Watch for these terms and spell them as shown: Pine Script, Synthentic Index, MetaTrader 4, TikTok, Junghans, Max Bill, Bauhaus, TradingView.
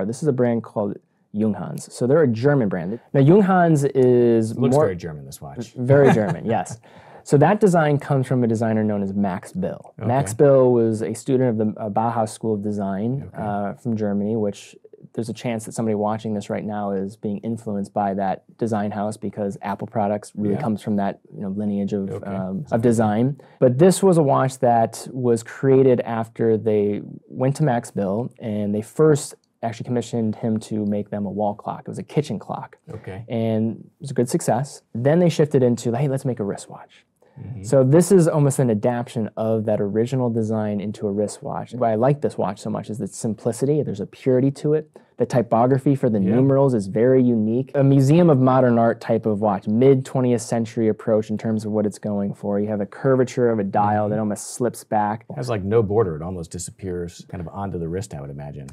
are. This is a brand called Junghans. So they're a German brand. Now Junghans is looks more, very German, this watch. Very German, yes. So that design comes from a designer known as Max Bill. Okay. Max Bill was a student of the Bauhaus School of Design, okay, from Germany, which there's a chance that somebody watching this right now is being influenced by that design house because Apple products really comes from that lineage of, okay, of design. But this was a watch that was created after they went to Max Bill and they first actually commissioned him to make them a wall clock. It was a kitchen clock. Okay. And it was a good success. Then they shifted into, hey, let's make a wristwatch. Mm-hmm. So this is almost an adaptation of that original design into a wristwatch. Why I like this watch so much is its simplicity. There's a purity to it. The typography for the numerals is very unique. A museum of modern art type of watch, mid-20th century approach in terms of what it's going for. You have a curvature of a dial that almost slips back. It has like no border. It almost disappears kind of onto the wrist, I would imagine.